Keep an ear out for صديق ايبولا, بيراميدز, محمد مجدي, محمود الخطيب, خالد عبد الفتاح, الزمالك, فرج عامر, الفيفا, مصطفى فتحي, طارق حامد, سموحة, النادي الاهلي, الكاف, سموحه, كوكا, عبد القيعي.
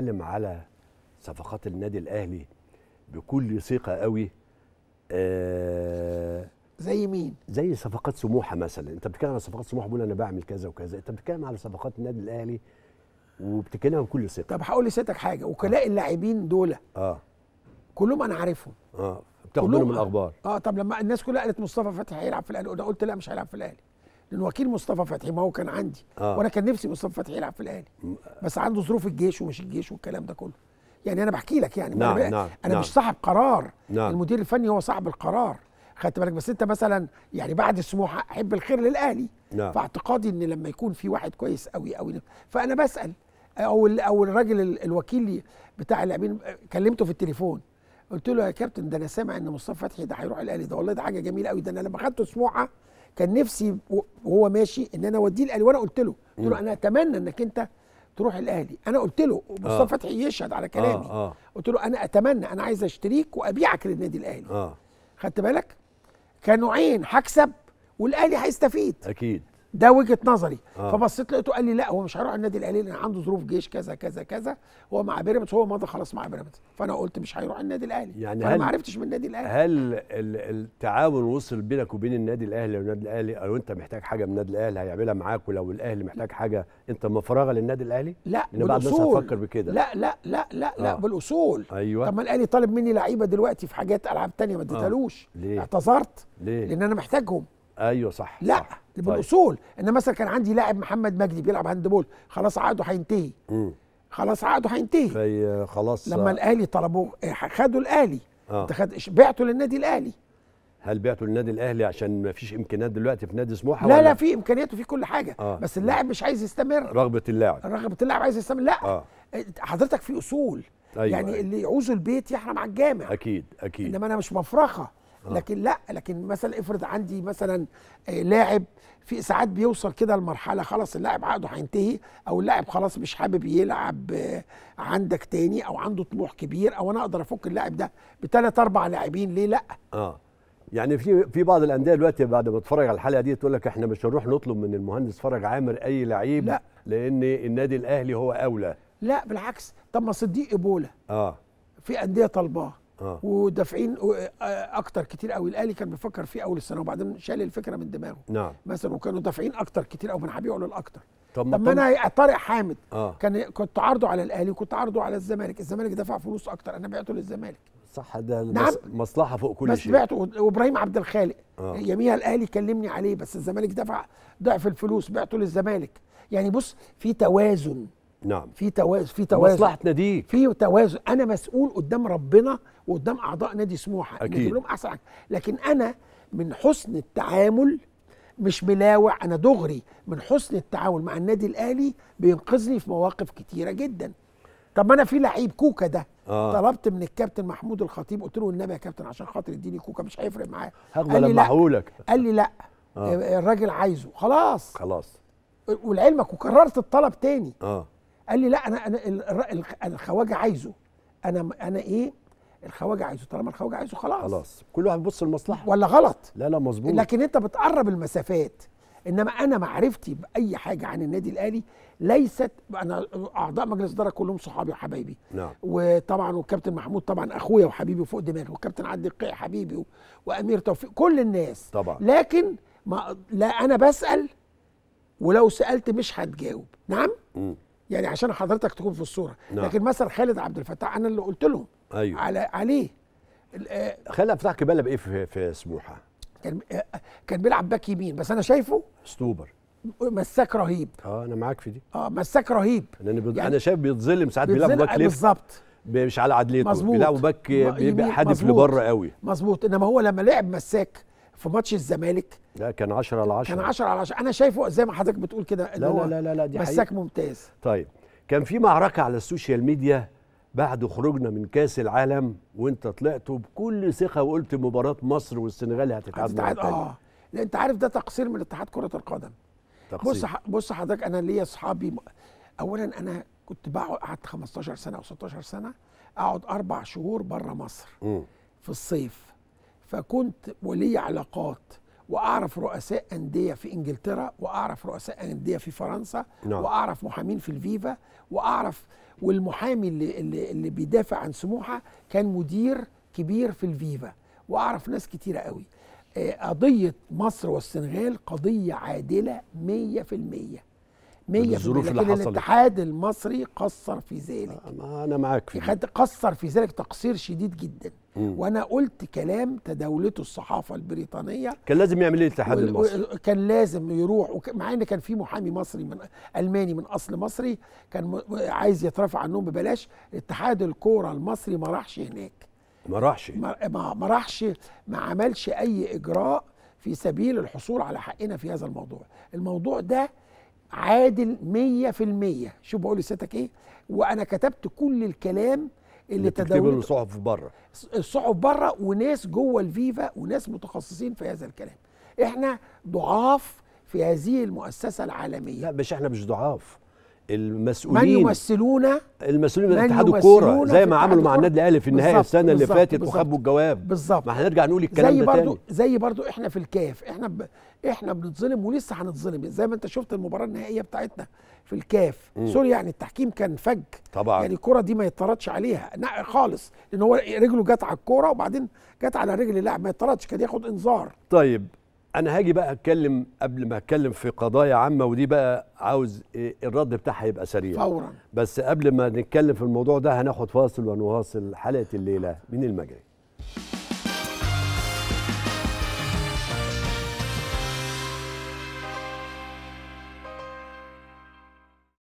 بتكلم على صفقات النادي الاهلي بكل ثقه قوي. زي مين؟ زي صفقات سموحه مثلا، انت بتتكلم على صفقات سموحه بيقول انا بعمل كذا وكذا، انت بتتكلم على صفقات النادي الاهلي وبتتكلمها بكل ثقه. طب هقول لسيادتك حاجه، وكلاء اللاعبين دول كلهم انا عارفهم، بتاخد منهم الاخبار. طب لما الناس كلها قالت مصطفى فتحي هيلعب في الاهلي، قلت لا مش هيلعب في الاهلي، لان وكيل مصطفى فتحي ما هو كان عندي، وانا كان نفسي مصطفى فتحي يلعب في الاهلي، بس عنده ظروف الجيش ومش الجيش والكلام ده كله. يعني انا بحكي لك يعني نعم انا نعم مش صاحب قرار، نعم المدير الفني هو صاحب القرار، خدت بالك؟ بس انت مثلا يعني بعد السموحه احب الخير للاهلي، نعم فاعتقادي ان لما يكون في واحد كويس قوي قوي، فانا بسال او الراجل الوكيل بتاع اللاعبين كلمته في التليفون، قلت له يا كابتن ده انا سامع ان مصطفى فتحي ده هيروح الاهلي، ده والله ده حاجه جميله قوي، ده انا لما خدته سموحه كان نفسي وهو ماشي ان انا اوديه الاهلي، وانا قلت له انا اتمنى انك انت تروح الاهلي، انا قلت له مصطفى فتحي يشهد على كلامي، قلت له انا اتمنى، انا عايز اشتريك وابيعك للنادي الاهلي، خدت بالك؟ كنوعين، هكسب والاهلي هيستفيد اكيد، ده وجهه نظري. فبصيت لقيته قال لي لا هو مش هيروح النادي الاهلي لان عنده ظروف جيش كذا كذا كذا، هو مع بيراميدز، هو مضى خلاص مع بيراميدز، فانا قلت مش هيروح النادي الاهلي، يعني فانا ما عرفتش من النادي الاهلي. هل التعاون وصل بينك وبين النادي الاهلي والنادي الاهلي، او انت محتاج حاجه من النادي الاهلي هيعملها معاك، ولو الاهلي محتاج حاجه انت مفرغه للنادي الاهلي؟ لا بالاصول، لا لا لا لا لا بالاصول. ايوه طب ما الاهلي طالب مني لعيبه دلوقتي في حاجات العاب ثانيه ما اديتهالوش، اعتذرت ليه؟ لان انا محتاجهم. ايوه صح، لا صح بالاصول. طيب. ان مثلا كان عندي لاعب محمد مجدي بيلعب هاندبول، خلاص عقده هينتهي، خلاص عقده هينتهي، في خلاص لما الاهلي طلبوه خدوا الاهلي، انت بعته للنادي الاهلي. هل بعته للنادي الاهلي عشان ما فيش امكانيات دلوقتي في نادي سموحه؟ لا لا في امكانيات وفي كل حاجه، بس اللاعب مش عايز يستمر، رغبه اللاعب عايز يستمر. لا حضرتك في اصول. أيوة. يعني اللي يعوزه البيت يحرم على الجامع، اكيد اكيد، انما انا مش مفرخه. لكن لا، لكن مثلا افرض عندي مثلا لاعب في ساعات بيوصل كده لمرحله خلاص اللاعب عقده هينتهي، او اللاعب خلاص مش حابب يلعب عندك تاني، او عنده طموح كبير، او انا اقدر افك اللاعب ده بثلاث اربع لاعبين، ليه لا؟ يعني في بعض الانديه دلوقتي بعد ما تتفرج على الحلقه دي تقول لك احنا مش هنروح نطلب من المهندس فرج عامر اي لعيب، لا لان النادي الاهلي هو اولى. لا بالعكس، طب ما صديق ايبولا في انديه طالباه ودافعين اكتر كتير قوي، الاهلي كان بيفكر فيه اول السنه وبعدين شال الفكره من دماغه، نعم مثلا، وكانوا دافعين اكتر كتير قوي من هبيعه للاكتر. طب انا طارق حامد كنت عارضه على الاهلي وكنت عارضه على الزمالك، الزمالك دفع فلوس اكتر، انا بعته للزمالك، صح ده نعم مصلحه فوق كل شيء، بس بعته. وابراهيم عبد الخالق يميها الاهلي كلمني عليه، بس الزمالك دفع ضعف الفلوس، بعته للزمالك. يعني بص في توازن، نعم في توازن، في توازن مصلحه ناديك، في توازن، انا مسؤول قدام ربنا وقدام اعضاء نادي سموحه ان اجيب لهم احسن حاجه، لكن انا من حسن التعامل مش ملاوع، انا دغري من حسن التعامل مع النادي الاهلي بينقذني في مواقف كتيره جدا. طب ما انا في لعيب كوكا ده طلبت من الكابتن محمود الخطيب، قلت له والنبي يا كابتن عشان خاطر اديني كوكا مش هيفرق معايا، هاخده لما اقولك، قال لي لا الراجل عايزه، خلاص خلاص، ولعلمك وكررت الطلب تاني، قال لي لا انا الخواجه عايزه، انا ايه الخواجه عايزه، طالما الخواجه عايزه خلاص كل واحد بيبص لمصلحته، ولا غلط؟ لا لا مظبوط، لكن انت بتقرب المسافات، انما انا معرفتي باي حاجه عن النادي الاهلي ليست، انا اعضاء مجلس الاداره كلهم صحابي وحبايبي، نعم وطبعا والكابتن محمود طبعا اخويا وحبيبي وفوق دماغي، والكابتن عبد القيعي حبيبي وامير توفيق، كل الناس طبعا، لكن لا انا بسال، ولو سالت مش هتجاوب، نعم يعني عشان حضرتك تكون في الصوره، نعم لكن مثلا خالد عبد الفتاح انا اللي قلت لهم أيوه عليه. خالد عبد الفتاح كان بيلعب ايه في سموحه؟ كان بيلعب باك يمين، بس انا شايفه ستوبر، مساك رهيب، انا معاك في دي، مساك رهيب، يعني انا شايف بيتظلم ساعات، بيلعب باك ليفت بالظبط، مش على عدليته، بيلعب باك بيبقى حادف لبره قوي، مظبوط، انما هو لما لعب مساك في ماتش الزمالك لا كان 10 على 10 كان 10 على 10 انا شايفه زي ما حضرتك بتقول كده، لا لا لا لا دي حقيقة، مساك ممتاز. طيب كان في معركه على السوشيال ميديا بعد خروجنا من كاس العالم، وانت طلعت بكل ثقه وقلت مباراه مصر والسنغال هتتعاد لا انت عارف ده تقصير من اتحاد كره القدم، تقصير. بص حضرتك انا ليا اصحابي، اولا انا كنت قعدت 15 سنه او 16 سنه اقعد 4 شهور بره مصر في الصيف، فكنت ولي علاقات واعرف رؤساء انديه في انجلترا، واعرف رؤساء انديه في فرنسا، واعرف محامين في الفيفا، واعرف والمحامي اللي بيدافع عن سموحه كان مدير كبير في الفيفا، واعرف ناس كتيره قوي. قضيه مصر والسنغال قضيه عادله 100%. بالظروف اللي حصلت الاتحاد المصري قصر في ذلك. انا معاك في ده، قصر في ذلك تقصير شديد جدا. وانا قلت كلام تداولته الصحافه البريطانيه، كان لازم يعمل ايه الاتحاد المصري، كان لازم يروح، مع ان كان في محامي مصري من الماني من اصل مصري كان عايز يترافع عنهم ببلاش. اتحاد الكوره المصري ما راحش هناك، ما عملش اي اجراء في سبيل الحصول على حقنا في هذا الموضوع. الموضوع ده عادل 100%. شوف بقول لسيادتك ايه، وانا كتبت كل الكلام اللي تداولته الصحف بره، وناس جوه الفيفا وناس متخصصين في هذا الكلام. احنا ضعاف في هذه المؤسسه العالميه. لا مش احنا مش ضعاف، المسؤولين من يمثلونا، المسؤولين من اتحاد الكوره زي ما عملوا مع النادي الاهلي في النهائي السنه اللي فاتت وخبوا الجواب. بالظبط، ما هنرجع نقول الكلام ده تاني. زي برضو احنا في الكاف، احنا بنتظلم ولسه هنتظلم، زي ما انت شفت المباراه النهائيه بتاعتنا في الكاف. سوري، يعني التحكيم كان فج طبعا، يعني الكوره دي ما يطردش عليها خالص، لان هو رجله جت على الكوره وبعدين جت على رجل اللاعب، ما يطردش، كان ياخد انذار. طيب أنا هاجي بقى أتكلم، قبل ما أتكلم في قضايا عامة ودي بقى عاوز الرد بتاعها يبقى سريع فورا، بس قبل ما نتكلم في الموضوع ده هناخد فاصل ونواصل حلقة الليلة من المجري.